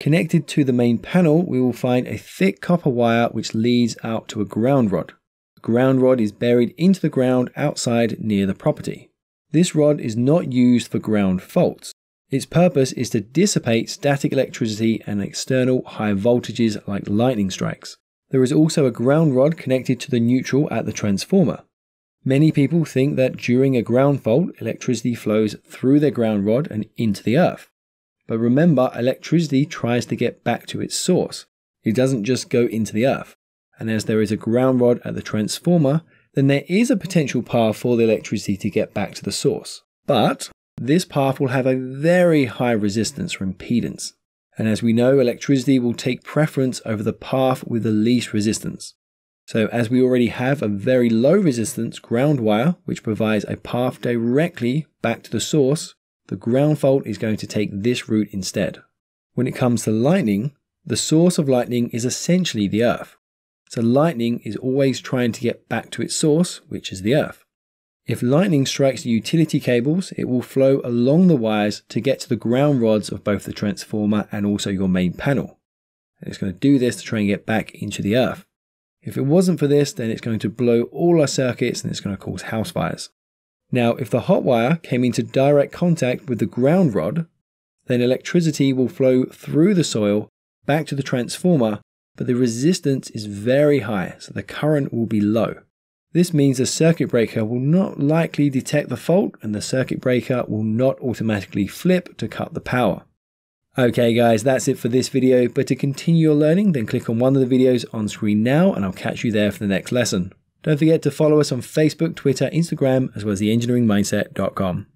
Connected to the main panel, we will find a thick copper wire which leads out to a ground rod. The ground rod is buried into the ground outside near the property. This rod is not used for ground faults. Its purpose is to dissipate static electricity and external high voltages like lightning strikes. There is also a ground rod connected to the neutral at the transformer. Many people think that during a ground fault, electricity flows through their ground rod and into the earth. But remember, electricity tries to get back to its source. It doesn't just go into the earth. And as there is a ground rod at the transformer, then there is a potential path for the electricity to get back to the source. But this path will have a very high resistance or impedance. And as we know, electricity will take preference over the path with the least resistance. So as we already have a very low resistance ground wire, which provides a path directly back to the source, the ground fault is going to take this route instead. When it comes to lightning, the source of lightning is essentially the earth. So lightning is always trying to get back to its source, which is the earth. If lightning strikes the utility cables, it will flow along the wires to get to the ground rods of both the transformer and also your main panel. And it's going to do this to try and get back into the earth. If it wasn't for this, then it's going to blow all our circuits and it's going to cause house fires. Now, if the hot wire came into direct contact with the ground rod, then electricity will flow through the soil back to the transformer, but the resistance is very high, so the current will be low. This means the circuit breaker will not likely detect the fault and the circuit breaker will not automatically flip to cut the power. Okay guys, that's it for this video, but to continue your learning, then click on one of the videos on screen now and I'll catch you there for the next lesson. Don't forget to follow us on Facebook, Twitter, Instagram, as well as theengineeringmindset.com.